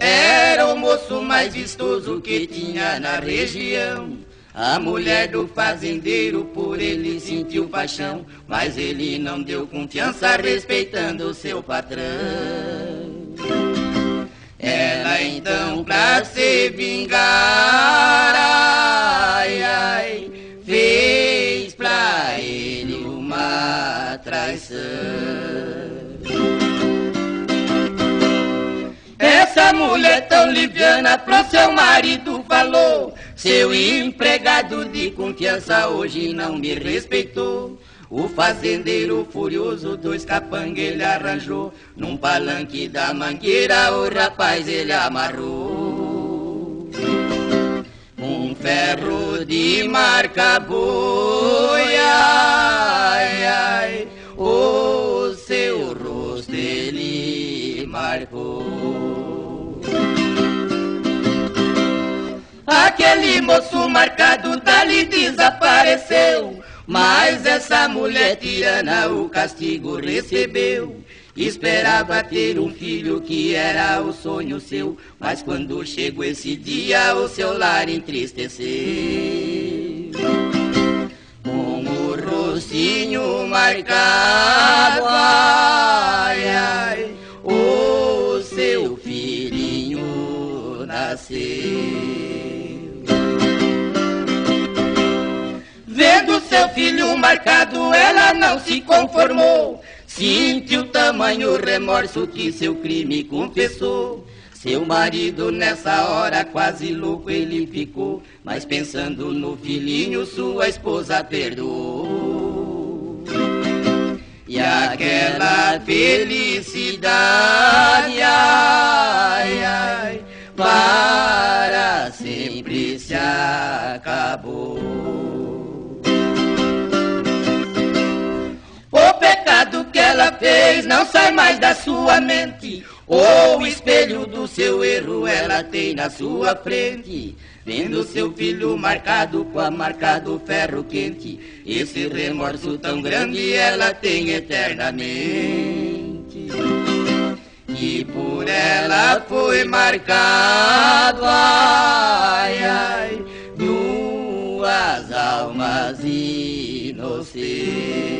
Era o moço mais vistoso que tinha na região. A mulher do fazendeiro por ele sentiu paixão, mas ele não deu confiança respeitando seu patrão. Ela então, pra se vingar, ai, ai, fez pra ele uma traição. Essa mulher tão liviana pro seu marido falou: seu empregado de confiança hoje não me respeitou. O fazendeiro furioso, dois capangas ele arranjou, num palanque da mangueira o rapaz ele amarrou. Um ferro de marca boi, ai, ai, o seu rosto ele marcou. Aquele moço marcado dali desapareceu, mas essa mulher tirana o castigo recebeu. Esperava ter um filho que era o sonho seu, mas quando chegou esse dia o seu lar entristeceu. Com o rostinho marcado, ai, ai, o seu filhinho nasceu. Vendo seu filho marcado, ela não se conformou. Sentiu tamanho remorso que seu crime confessou. Seu marido nessa hora quase louco ele ficou, mas pensando no filhinho sua esposa perdoou. E aquela felicidade, ai, ai, para sempre se acabou. O pecado que ela fez não sai mais da sua mente, o espelho do seu erro ela tem na sua frente. Vendo seu filho marcado com a marca do ferro quente, esse remorso tão grande ela tem eternamente. E por ela foi marcado, ai, ai, duas almas inocentes.